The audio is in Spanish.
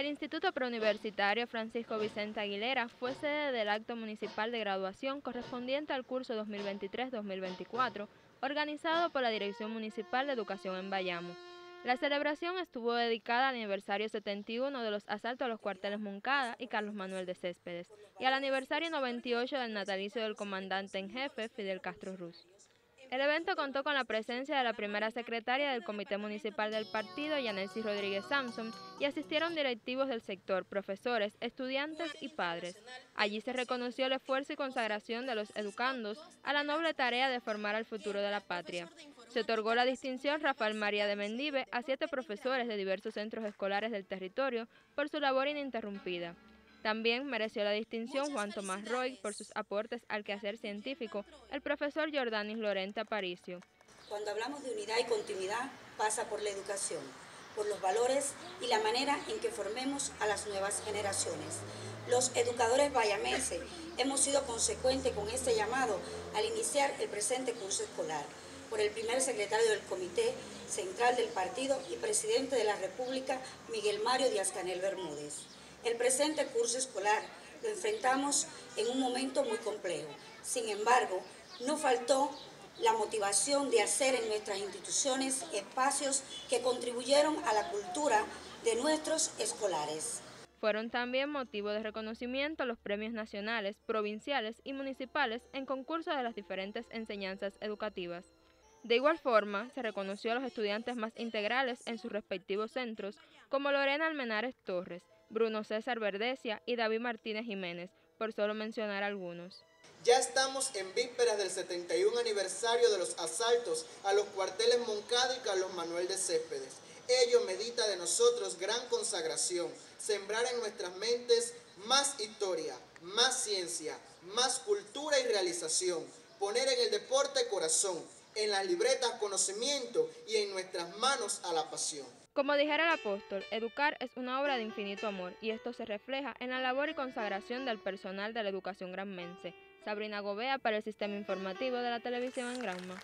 El Instituto Preuniversitario Francisco Vicente Aguilera fue sede del acto municipal de graduación correspondiente al curso 2023-2024, organizado por la Dirección Municipal de Educación en Bayamo. La celebración estuvo dedicada al aniversario 71 de los asaltos a los cuarteles Moncada y Carlos Manuel de Céspedes, y al aniversario 98 del natalicio del comandante en jefe Fidel Castro Ruz. El evento contó con la presencia de la primera secretaria del Comité Municipal del Partido, Yanelsi Rodríguez Samson, y asistieron directivos del sector, profesores, estudiantes y padres. Allí se reconoció el esfuerzo y consagración de los educandos a la noble tarea de formar al futuro de la patria. Se otorgó la distinción Rafael María de Mendive a 7 profesores de diversos centros escolares del territorio por su labor ininterrumpida. También mereció la distinción Juan Tomás Roig por sus aportes al quehacer científico, el profesor Jordanis Lorente Aparicio. Cuando hablamos de unidad y continuidad, pasa por la educación, por los valores y la manera en que formemos a las nuevas generaciones. Los educadores bayameses hemos sido consecuentes con este llamado al iniciar el presente curso escolar, por el primer secretario del Comité Central del Partido y presidente de la República, Miguel Mario Díaz Canel Bermúdez. El presente curso escolar lo enfrentamos en un momento muy complejo. Sin embargo, no faltó la motivación de hacer en nuestras instituciones espacios que contribuyeron a la cultura de nuestros escolares. Fueron también motivo de reconocimiento los premios nacionales, provinciales y municipales en concurso de las diferentes enseñanzas educativas. De igual forma, se reconoció a los estudiantes más integrales en sus respectivos centros, como Lorena Almenares Torres, Bruno César Verdesia y David Martínez Jiménez, por solo mencionar algunos. Ya estamos en vísperas del 71 aniversario de los asaltos a los cuarteles Moncada y Carlos Manuel de Céspedes. Ello medita de nosotros gran consagración, sembrar en nuestras mentes más historia, más ciencia, más cultura y realización, poner en el deporte corazón, en las libretas conocimiento y en nuestras manos a la pasión. Como dijera el apóstol, educar es una obra de infinito amor, y esto se refleja en la labor y consagración del personal de la educación granmense. Sabrina Gobea para el Sistema Informativo de la Televisión en Granma.